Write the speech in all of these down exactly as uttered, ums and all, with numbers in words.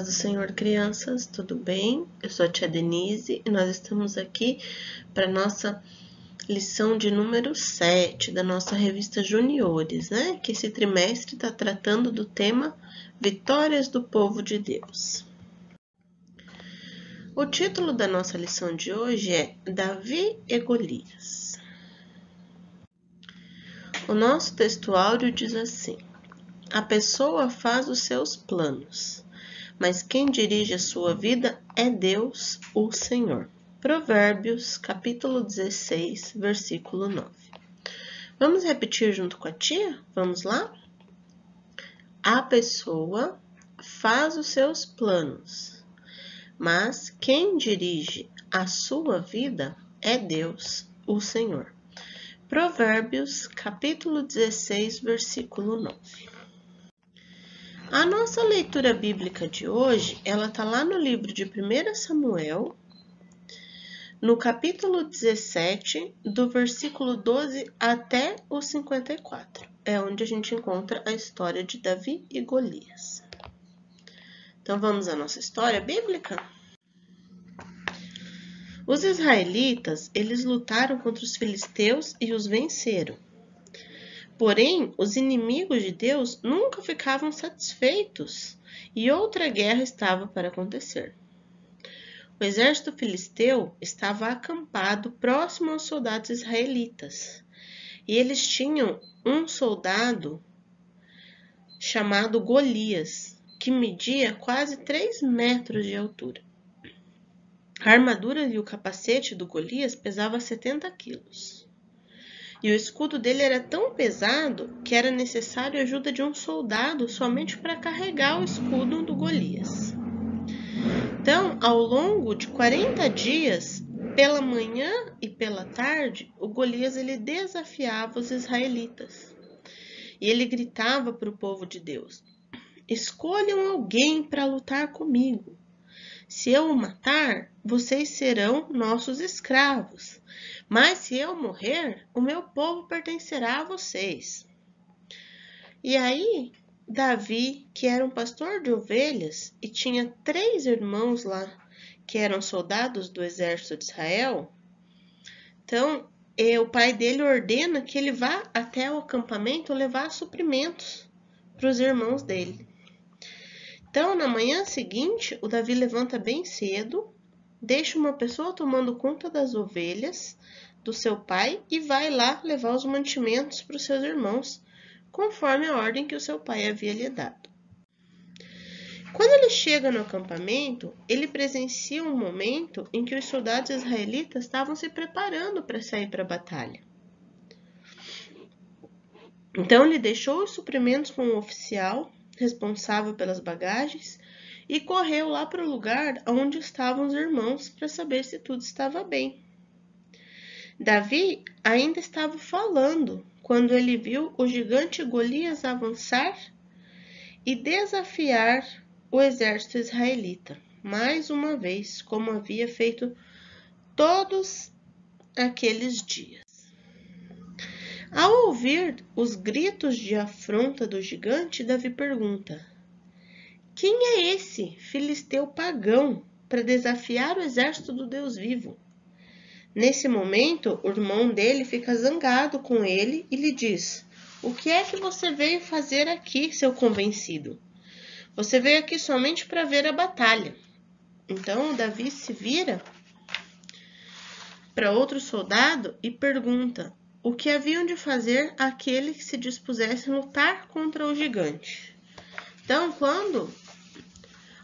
paz do Senhor, crianças, tudo bem? Eu sou a Tia Denise e nós estamos aqui para nossa lição de número sete da nossa revista Juniores, né? Que esse trimestre está tratando do tema Vitórias do Povo de Deus. O título da nossa lição de hoje é Davi e Golias. O nosso texto áureo diz assim: a pessoa faz os seus planos, mas quem dirige a sua vida é Deus, o Senhor. Provérbios, capítulo dezesseis, versículo nove. Vamos repetir junto com a tia? Vamos lá? A pessoa faz os seus planos, mas quem dirige a sua vida é Deus, o Senhor. Provérbios, capítulo dezesseis, versículo nove. A nossa leitura bíblica de hoje, ela está lá no livro de primeiro Samuel, no capítulo dezessete, do versículo doze até o cinquenta e quatro. É onde a gente encontra a história de Davi e Golias. Então vamos à nossa história bíblica? Os israelitas, eles lutaram contra os filisteus e os venceram. Porém, os inimigos de Deus nunca ficavam satisfeitos e outra guerra estava para acontecer. O exército filisteu estava acampado próximo aos soldados israelitas e eles tinham um soldado chamado Golias, que media quase três metros de altura. A armadura e o capacete do Golias pesavam setenta quilos. E o escudo dele era tão pesado que era necessário a ajuda de um soldado somente para carregar o escudo do Golias. Então, ao longo de quarenta dias, pela manhã e pela tarde, o Golias ele desafiava os israelitas. E ele gritava para o povo de Deus: escolham alguém para lutar comigo. Se eu o matar, vocês serão nossos escravos, mas se eu morrer, o meu povo pertencerá a vocês. E aí, Davi, que era um pastor de ovelhas e tinha três irmãos lá, que eram soldados do exército de Israel, então o pai dele ordena que ele vá até o acampamento levar suprimentos para os irmãos dele. Então, na manhã seguinte, o Davi levanta bem cedo, deixa uma pessoa tomando conta das ovelhas do seu pai e vai lá levar os mantimentos para os seus irmãos, conforme a ordem que o seu pai havia lhe dado. Quando ele chega no acampamento, ele presencia um momento em que os soldados israelitas estavam se preparando para sair para a batalha. Então, ele deixou os suprimentos com o oficial responsável pelas bagagens e correu lá para o lugar onde estavam os irmãos para saber se tudo estava bem. Davi ainda estava falando quando ele viu o gigante Golias avançar e desafiar o exército israelita, mais uma vez, como havia feito todos aqueles dias. Ao ouvir os gritos de afronta do gigante, Davi pergunta: quem é esse filisteu pagão para desafiar o exército do Deus vivo? Nesse momento, o irmão dele fica zangado com ele e lhe diz: o que é que você veio fazer aqui, seu convencido? Você veio aqui somente para ver a batalha. Então, Davi se vira para outro soldado e pergunta o que haviam de fazer aquele que se dispusesse a lutar contra o gigante. Então, quando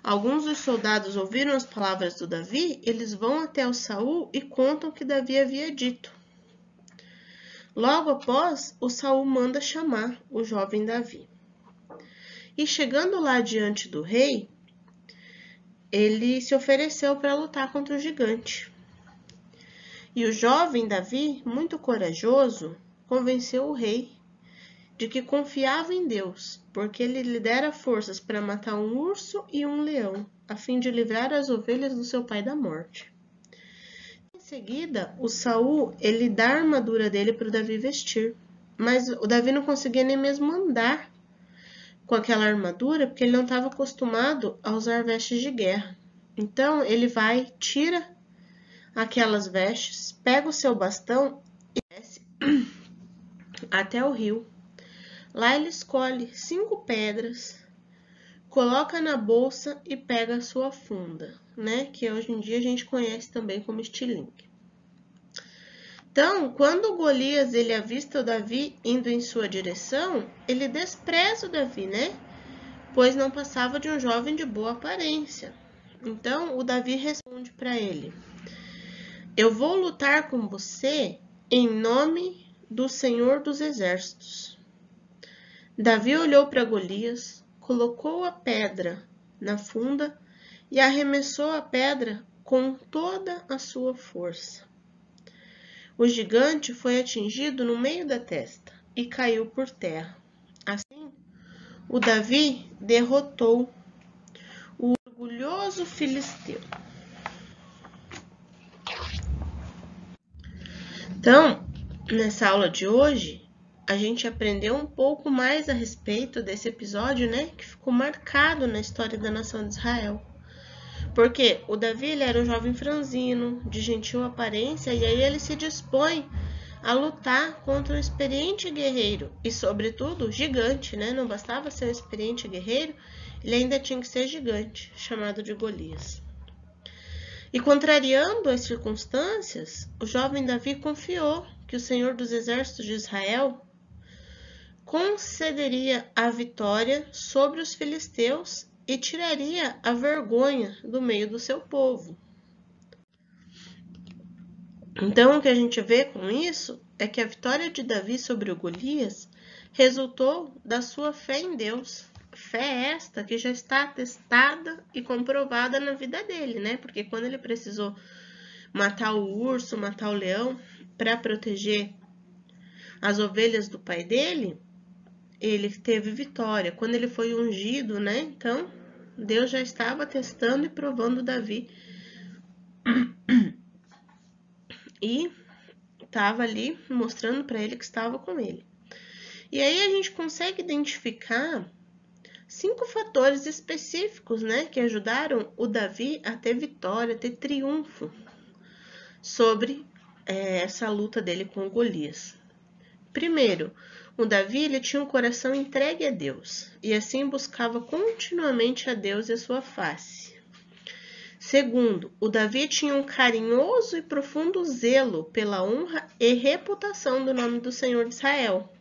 alguns dos soldados ouviram as palavras do Davi, eles vão até o Saul e contam o que Davi havia dito. Logo após, o Saul manda chamar o jovem Davi. E chegando lá diante do rei, ele se ofereceu para lutar contra o gigante. E o jovem Davi, muito corajoso, convenceu o rei de que confiava em Deus, porque ele lhe dera forças para matar um urso e um leão, a fim de livrar as ovelhas do seu pai da morte. Em seguida, o Saul, ele dá a armadura dele para o Davi vestir, mas o Davi não conseguia nem mesmo andar com aquela armadura porque ele não estava acostumado a usar vestes de guerra. Então, ele vai, tira aquelas vestes, pega o seu bastão e desce até o rio. Lá ele escolhe cinco pedras, coloca na bolsa e pega a sua funda, né? Que hoje em dia a gente conhece também como estilingue. Então, quando Golias ele avista o Davi indo em sua direção, ele despreza o Davi, né? Pois não passava de um jovem de boa aparência. Então, o Davi responde para ele: eu vou lutar com você em nome do Senhor dos Exércitos. Davi olhou para Golias, colocou a pedra na funda e arremessou a pedra com toda a sua força. O gigante foi atingido no meio da testa e caiu por terra. Assim, o Davi derrotou o orgulhoso filisteu. Então, nessa aula de hoje, a gente aprendeu um pouco mais a respeito desse episódio, né? Que ficou marcado na história da nação de Israel. Porque o Davi ele era um jovem franzino, de gentil aparência, e aí ele se dispõe a lutar contra um experiente guerreiro. E, sobretudo, gigante, né? Não bastava ser um experiente guerreiro, ele ainda tinha que ser gigante, chamado de Golias. E contrariando as circunstâncias, o jovem Davi confiou que o Senhor dos Exércitos de Israel concederia a vitória sobre os filisteus e tiraria a vergonha do meio do seu povo. Então, o que a gente vê com isso é que a vitória de Davi sobre o Golias resultou da sua fé em Deus. Fé esta que já está testada e comprovada na vida dele, né? Porque quando ele precisou matar o urso, matar o leão, para proteger as ovelhas do pai dele, ele teve vitória. Quando ele foi ungido, né? Então, Deus já estava testando e provando Davi. E estava ali mostrando para ele que estava com ele. E aí a gente consegue identificar cinco fatores específicos, né, que ajudaram o Davi a ter vitória, a ter triunfo sobre é, essa luta dele com Golias. Primeiro, o Davi ele tinha um coração entregue a Deus e assim buscava continuamente a Deus e a sua face. Segundo, o Davi tinha um carinhoso e profundo zelo pela honra e reputação do nome do Senhor de Israel,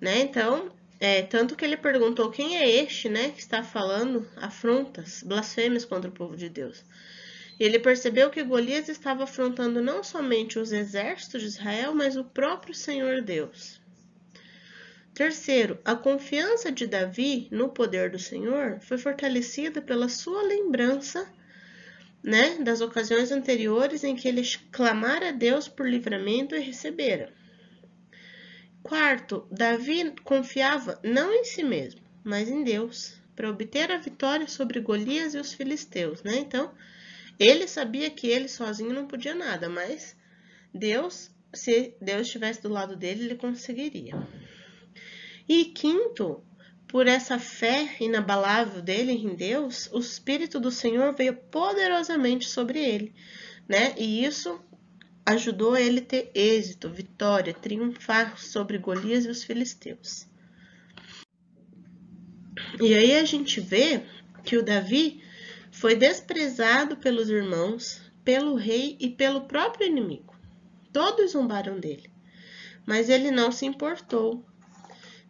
né? Então, É, tanto que ele perguntou quem é este, né, que está falando afrontas, blasfêmias contra o povo de Deus. E ele percebeu que Golias estava afrontando não somente os exércitos de Israel, mas o próprio Senhor Deus. Terceiro, a confiança de Davi no poder do Senhor foi fortalecida pela sua lembrança, né, das ocasiões anteriores em que ele clamara a Deus por livramento e recebera. Quarto, Davi confiava não em si mesmo, mas em Deus, para obter a vitória sobre Golias e os filisteus, né? Então, ele sabia que ele sozinho não podia nada, mas Deus, se Deus estivesse do lado dele, ele conseguiria. E quinto, por essa fé inabalável dele em Deus, o Espírito do Senhor veio poderosamente sobre ele, né? E isso ajudou ele a ter êxito, vitória, triunfar sobre Golias e os filisteus. E aí a gente vê que o Davi foi desprezado pelos irmãos, pelo rei e pelo próprio inimigo. Todos zombaram dele, mas ele não se importou.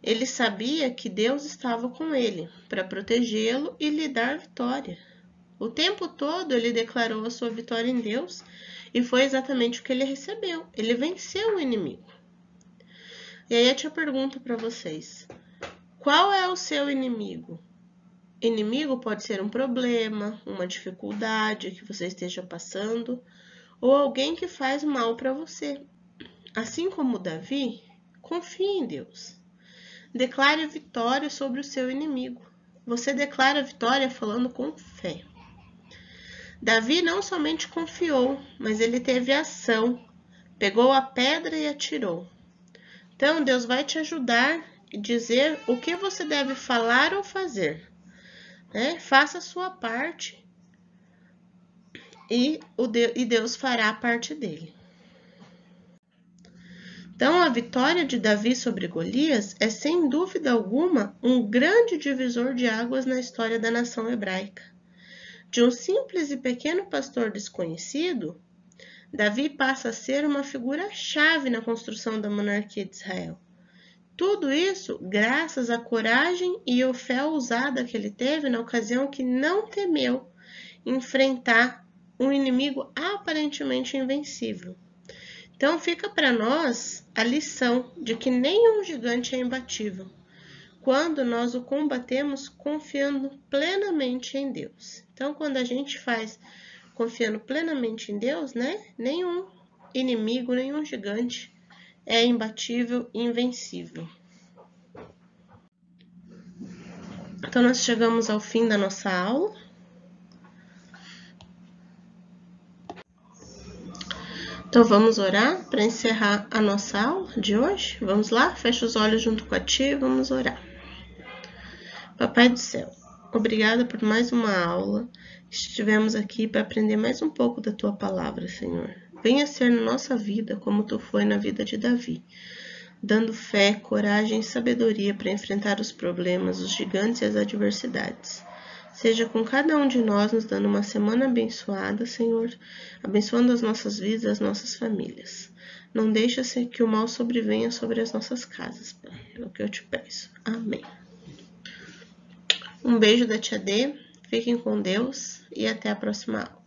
Ele sabia que Deus estava com ele para protegê-lo e lhe dar vitória. O tempo todo ele declarou a sua vitória em Deus. E foi exatamente o que ele recebeu. Ele venceu o inimigo. E aí eu te pergunto para vocês: qual é o seu inimigo? Inimigo pode ser um problema, uma dificuldade que você esteja passando, ou alguém que faz mal para você. Assim como Davi, confie em Deus. Declare vitória sobre o seu inimigo. Você declara vitória falando com fé. Davi não somente confiou, mas ele teve ação, pegou a pedra e atirou. Então, Deus vai te ajudar dizer o que você deve falar ou fazer, né? Faça a sua parte e, o de- e Deus fará a parte dele. Então, a vitória de Davi sobre Golias é, sem dúvida alguma, um grande divisor de águas na história da nação hebraica. De um simples e pequeno pastor desconhecido, Davi passa a ser uma figura-chave na construção da monarquia de Israel. Tudo isso graças à coragem e ao fé ousada que ele teve na ocasião que não temeu enfrentar um inimigo aparentemente invencível. Então fica para nós a lição de que nenhum gigante é imbatível, quando nós o combatemos confiando plenamente em Deus. Então, quando a gente faz confiando plenamente em Deus, né? Nenhum inimigo, nenhum gigante é imbatível e invencível. Então, nós chegamos ao fim da nossa aula. Então, vamos orar para encerrar a nossa aula de hoje? Vamos lá? Fecha os olhos junto com a tia e vamos orar. Papai do céu, obrigada por mais uma aula. Estivemos aqui para aprender mais um pouco da Tua Palavra, Senhor. Venha ser na nossa vida como Tu foi na vida de Davi, dando fé, coragem e sabedoria para enfrentar os problemas, os gigantes e as adversidades. Seja com cada um de nós, nos dando uma semana abençoada, Senhor, abençoando as nossas vidas, as nossas famílias. Não deixa que o mal sobrevenha sobre as nossas casas, Pai. É o que eu te peço. Amém. Um beijo da Tia D, fiquem com Deus e até a próxima aula.